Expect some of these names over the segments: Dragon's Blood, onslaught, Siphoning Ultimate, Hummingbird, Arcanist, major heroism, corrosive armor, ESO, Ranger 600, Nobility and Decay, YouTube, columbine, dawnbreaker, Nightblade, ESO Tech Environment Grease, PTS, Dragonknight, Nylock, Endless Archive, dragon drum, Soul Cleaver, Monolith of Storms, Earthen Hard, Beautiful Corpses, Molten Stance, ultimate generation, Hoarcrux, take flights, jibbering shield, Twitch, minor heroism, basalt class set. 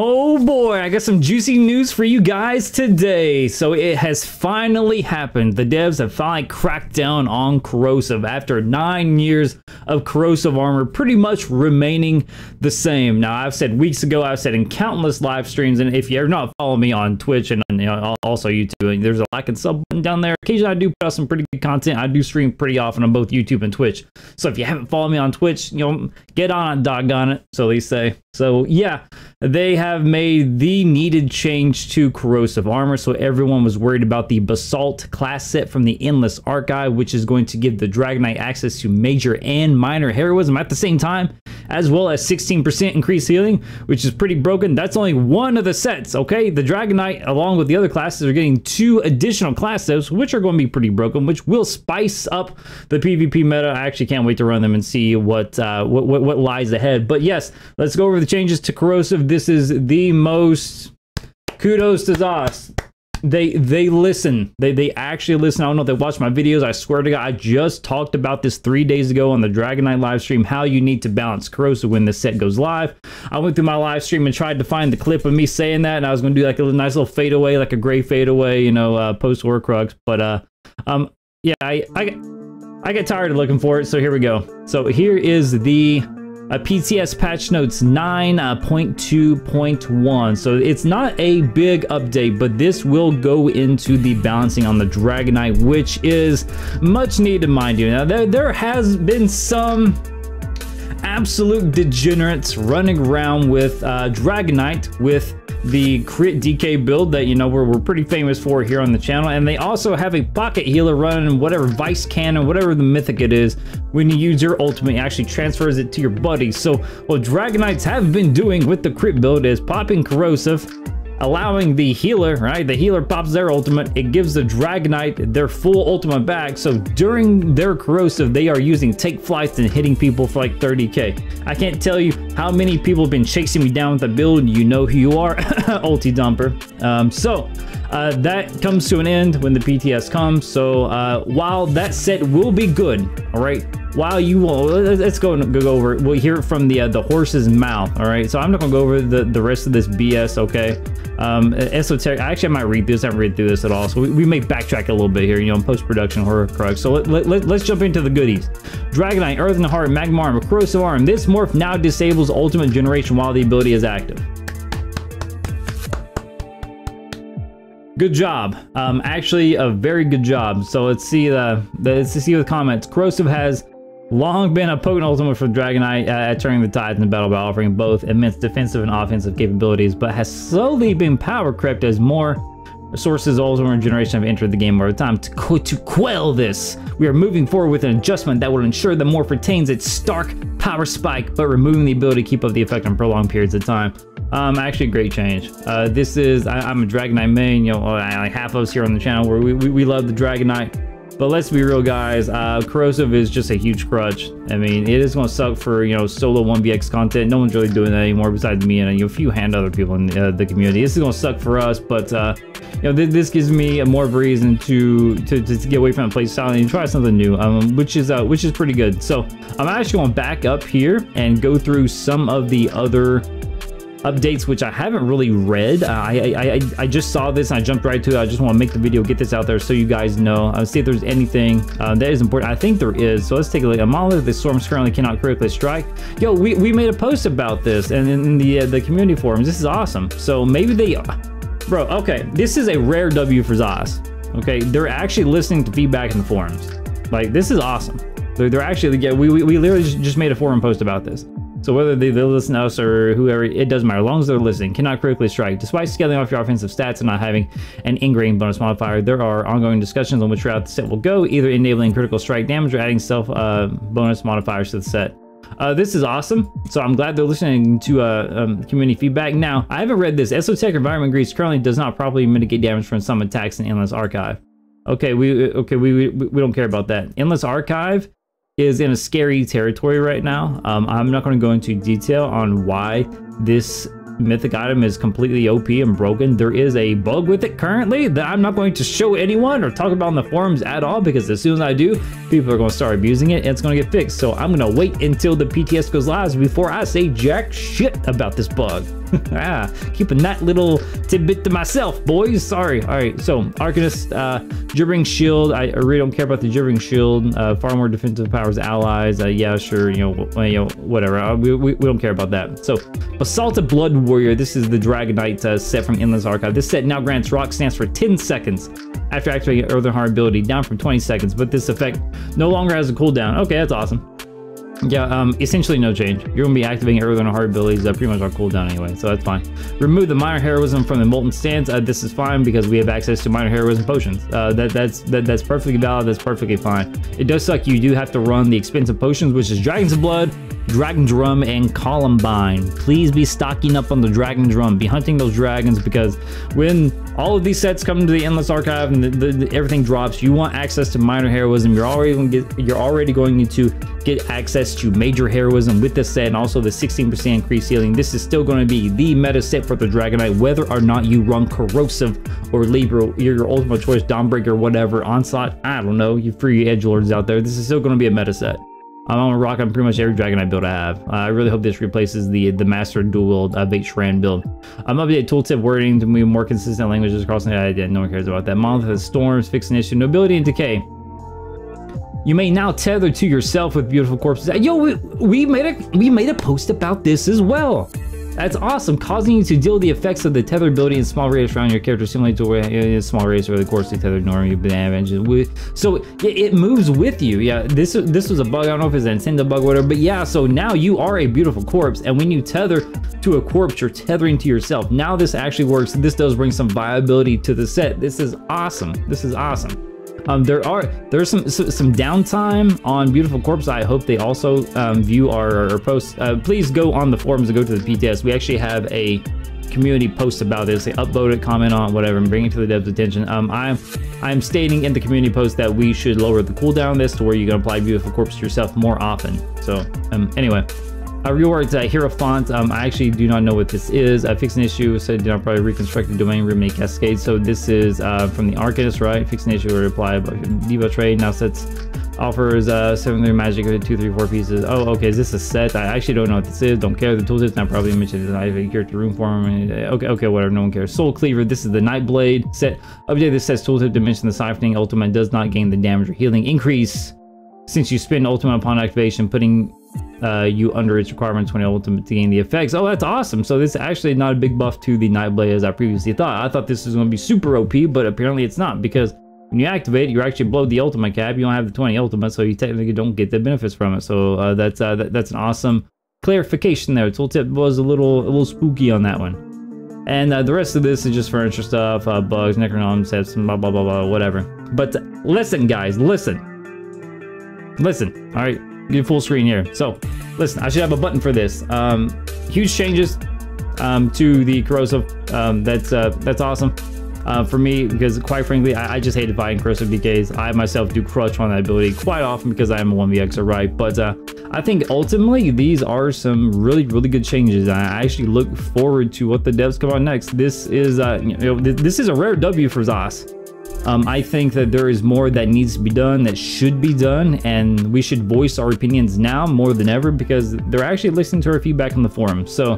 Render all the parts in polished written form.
Oh boy, I got some juicy news for you guys today. So it has finally happened. The devs have finally cracked down on corrosive after 9 years of corrosive armor pretty much remaining the same. Now, I've said weeks ago, I've said in countless live streams, and if you're not following me on Twitch and also YouTube, and there's a like and sub button down there. Occasionally, I do put out some pretty good content. I do stream pretty often on both YouTube and Twitch. So if you haven't followed me on Twitch, you know, get on it, doggone it, so they say. So yeah, they have made the needed change to corrosive armor. So everyone was worried about the basalt class set from the Endless Archive, which is going to give the Dragonknight access to major and minor heroism at the same time, as well as 16% increased healing, which is pretty broken. That's only one of the sets, okay? The Dragonknight, along with the other classes, are getting two additional class sets, which are going to be pretty broken, which will spice up the PvP meta. I actually can't wait to run them and see what lies ahead. But yes, let's go over the changes to corrosive. This is the most kudos to ZOS. They listen. They actually listen. I don't know if they watch my videos. I swear to God, I just talked about this 3 days ago on the Dragonknight live stream, how you need to balance corrosive when this set goes live. I went through my live stream and tried to find the clip of me saying that, and I was going to do like a nice little fadeaway, like a gray fadeaway, you know, post Hoarcrux. But yeah, I get tired of looking for it, so here we go. So here is the PTS patch notes 9.2.1. So it's not a big update, but this will go into the balancing on the Dragonknight, which is much needed, mind you. Now, there has been some absolute degenerates running around with Dragonknight with the crit DK build that, you know, we're pretty famous for here on the channel, and they also have a pocket healer running whatever vice cannon, whatever the mythic it is. When you use your ultimate, it actually transfers it to your buddy. So what Dragonknights have been doing with the crit build is popping corrosive, allowing the healer, right? The healer pops their ultimate. It gives the Dragonknight their full ultimate back. So during their corrosive, they are using take flights and hitting people for like 30k. I can't tell you how many people have been chasing me down with the build. You know who you are, ulti dumper. That comes to an end when the PTS comes. So while that set will be good, all right? While you will, let's go over it. We'll hear it from the horse's mouth, all right? So I'm not gonna go over the rest of this BS, okay? ESO Tech, actually I might read this, I haven't read through this at all. So we may backtrack a little bit here, you know, in post-production Hoarcrux. So let's jump into the goodies. Dragonknight, Earthen Hard, Magma Arm, Corrosive Arm. This morph now disables ultimate generation while the ability is active. Good job. Actually a very good job. So let's see the comments. Corrosive has long been a potent ultimate for Dragonknight at turning the tides in the battle by offering both immense defensive and offensive capabilities, but has slowly been power crept as more sources of ultimate generation have entered the game over time. To quell this, we are moving forward with an adjustment that will ensure the morph retains its stark power spike, but removing the ability to keep up the effect on prolonged periods of time. Actually a great change. This is, I'm a Dragonknight main, you know, like half of us here on the channel where we love the Dragonknight. But let's be real, guys, corrosive is just a huge crutch. I mean, it is gonna suck for, you know, solo 1vx content. No one's really doing that anymore besides me and a few hand other people in the community. This is gonna suck for us, but you know, this gives me more of a reason to get away from the play style and try something new, which is pretty good. So I'm actually gonna back up here and go through some of the other updates, which I haven't really read. I just saw this and I jumped right to it. I just want to make the video, get this out there so you guys know. I'll see if there's anything that is important. I think there is, so let's take a look. A Monolith of the Storms currently cannot critically strike. Yo, we made a post about this and in the community forums. This is awesome. So maybe they, bro, okay, this is a rare W for ZOS. Okay, they're actually listening to feedback in the forums. Like, this is awesome. They're actually, yeah, we literally just made a forum post about this. So whether they listen to us or whoever, it doesn't matter. As long as they're listening, cannot critically strike. Despite scaling off your offensive stats and not having an ingrained bonus modifier, there are ongoing discussions on which route the set will go, either enabling critical strike damage or adding self bonus modifiers to the set. This is awesome. So I'm glad they're listening to community feedback. Now, I haven't read this. ESO Tech Environment Grease currently does not properly mitigate damage from some attacks in Endless Archive. Okay, we don't care about that. Endless Archive is in a scary territory right now. I'm not going to go into detail on why this mythic item is completely OP and broken. There is a bug with it currently that I'm not going to show anyone or talk about in the forums at all, because as soon as I do, people are going to start abusing it and it's going to get fixed. So I'm going to wait until the PTS goes live before I say jack shit about this bug. Keeping that little tidbit to myself, boys. Sorry. All right. So Arcanist, jibbering shield. I really don't care about the jibbering shield. Far more defensive powers allies. Yeah, sure. You know, whatever. We don't care about that. So Assaulted Blood Warrior. This is the Dragonknight set from Endless Archive. This set now grants Rock Stance for 10 seconds after activating an Earthen Hard ability, down from 20 seconds. But this effect no longer has a cooldown. Okay, that's awesome. Yeah, essentially no change. You're going to be activating Earthen Hard abilities that pretty much on cooldown anyway, so that's fine. Remove the minor heroism from the Molten Stance. This is fine because we have access to minor heroism potions. That's perfectly valid. That's perfectly fine. It does suck. You do have to run the expensive potions, which is Dragon's Blood, Dragon Drum, and Columbine. Please be stocking up on the Dragon Drum. Be hunting those dragons, because when all of these sets come to the Endless Archive and everything drops, you want access to minor heroism. You're already going to get access to major heroism with this set, and also the 16% increased healing. This is still going to be the meta set for the Dragonite, whether or not you run Corrosive or Libra, your ultimate choice, Dawnbreaker, whatever, Onslaught, I don't know, you free edgelords out there. This is still going to be a meta set. I'm gonna rock on pretty much every Dragonite build I have. I really hope this replaces the Master Dual Vate Shran build. I'm updating tooltip wording to be more consistent languages across the internet. No one cares about that. Monolith of Storms, fix an issue. Nobility and Decay. You may now tether to yourself with Beautiful Corpses. Yo, we made a post about this as well. That's awesome, causing you to deal the effects of the tether ability in small radius around your character, similar to a small radius over the course of tether normally advantages. So it moves with you. Yeah, this was a bug. I don't know if it's a Nintendo bug or whatever, but yeah, so now you are a beautiful corpse, and when you tether to a corpse, you're tethering to yourself. Now this actually works. This does bring some viability to the set. This is awesome. This is awesome. There's some downtime on Beautiful Corpse. I hope they also view our posts. Please go on the forums and go to the PTS. We actually have a community post about this. They upload it, comment on whatever, and bring it to the devs' attention. I'm stating in the community post that we should lower the cooldown of this to where you can apply Beautiful Corpse to yourself more often. So anyway. I reworked hero font. I actually do not know what this is. I fixed an issue, so I did not probably reconstruct the domain, remake cascade. So this is from the Arcanist, right? Fix an issue or apply debuff trade. Now sets offers 7-3 magic, 2-3-4 pieces. Oh, okay. Is this a set? I actually don't know what this is. Don't care. The tooltip's not probably mentioned. I have a character room form. Okay, whatever. No one cares. Soul Cleaver. This is the Nightblade set. Update this set's tooltip to mention the siphoning ultimate does not gain the damage or healing increase since you spend ultimate upon activation, putting you under its requirement 20 ultimate to gain the effects. Oh, that's awesome. So this is actually not a big buff to the Nightblade as I previously thought. I thought this was going to be super OP, but apparently it's not, because when you activate, you actually blow the ultimate cap. You don't have the 20 ultimate, so you technically don't get the benefits from it. So that's an awesome clarification there. Tooltip was a little spooky on that one. And the rest of this is just furniture stuff, bugs, necronoms, sets, blah, blah, blah, blah, whatever. But listen, guys, listen, all right? Get full screen here. So listen, I should have a button for this. Huge changes to the corrosive. That's awesome for me, because quite frankly, I just hated buying corrosive DKs. I myself do crutch on that ability quite often because I am a 1vxer, right? But I think ultimately these are some really, really good changes. I actually look forward to what the devs come on next. This is this is a rare W for ZOS. I think that there is more that needs to be done, that should be done, and we should voice our opinions now more than ever, because they're actually listening to our feedback on the forum. So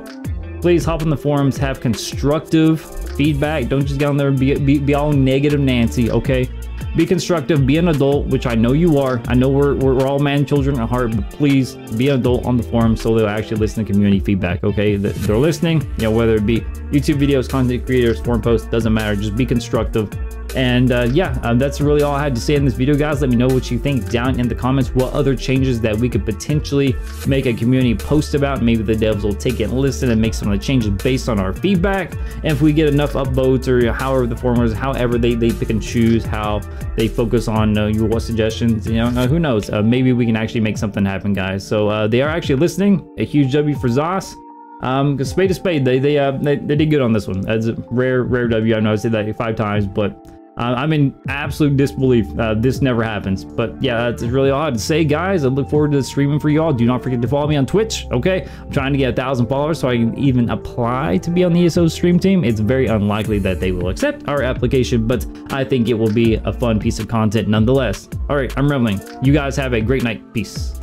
please hop on the forums, have constructive feedback. Don't just get on there and be all negative Nancy, okay? Be constructive, be an adult, which I know you are. I know we're all man children at heart, but please be an adult on the forum so they'll actually listen to community feedback, okay? They're listening, you know, whether it be YouTube videos, content creators, forum posts, doesn't matter. Just be constructive. And that's really all I had to say in this video, guys. Let me know what you think down in the comments, what other changes that we could potentially make a community post about. Maybe the devs will take it and listen and make some of the changes based on our feedback. And if we get enough upvotes, or however the formers, however they pick and choose, how they focus on your suggestions, who knows, maybe we can actually make something happen, guys. So they are actually listening. A huge W for ZOS. Because spade to spade, they did good on this one. That's a rare W. I know I said that 5 times, but I'm in absolute disbelief. This never happens. But yeah, that's really all I have to say, guys. I look forward to streaming for y'all. Do not forget to follow me on Twitch, okay? I'm trying to get 1,000 followers so I can even apply to be on the ESO stream team. It's very unlikely that they will accept our application, but I think it will be a fun piece of content nonetheless. All right, I'm rambling. You guys have a great night. Peace.